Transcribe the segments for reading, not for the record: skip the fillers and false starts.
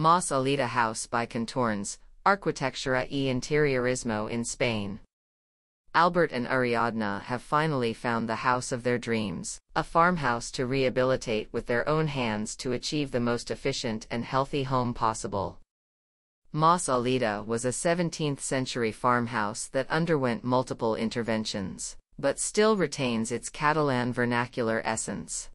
Mas Auleda House by Contorns, Arquitectura e Interiorismo in Spain. Albert and Ariadna have finally found the house of their dreams, a farmhouse to rehabilitate with their own hands to achieve the most efficient and healthy home possible. Mas Auleda was a 17th-century farmhouse that underwent multiple interventions, but still retains its Catalan vernacular essence.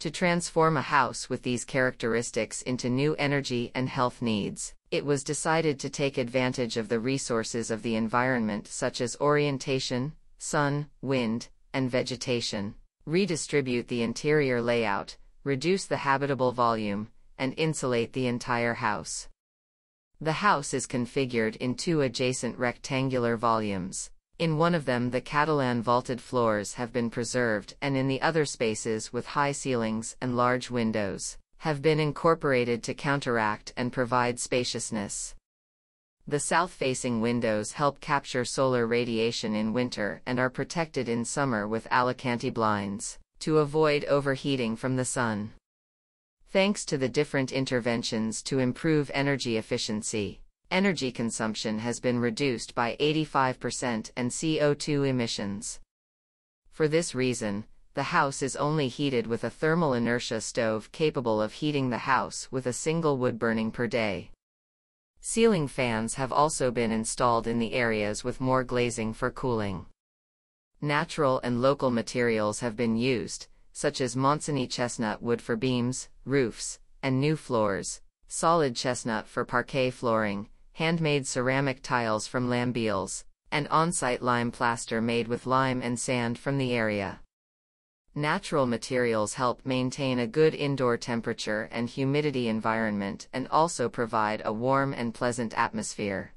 To transform a house with these characteristics into new energy and health needs, it was decided to take advantage of the resources of the environment such as orientation, sun, wind, and vegetation, redistribute the interior layout, reduce the habitable volume, and insulate the entire house. The house is configured in two adjacent rectangular volumes. In one of them, the Catalan vaulted floors have been preserved, and in the other, spaces with high ceilings and large windows have been incorporated to counteract and provide spaciousness. The south-facing windows help capture solar radiation in winter and are protected in summer with Alicante blinds to avoid overheating from the sun. Thanks to the different interventions to improve energy efficiency, energy consumption has been reduced by 85% and CO2 emissions. For this reason, the house is only heated with a thermal inertia stove capable of heating the house with a single wood burning per day. Ceiling fans have also been installed in the areas with more glazing for cooling. Natural and local materials have been used, such as Montseny chestnut wood for beams, roofs, and new floors, solid chestnut for parquet flooring, handmade ceramic tiles from Lambiels, and on-site lime plaster made with lime and sand from the area. Natural materials help maintain a good indoor temperature and humidity environment and also provide a warm and pleasant atmosphere.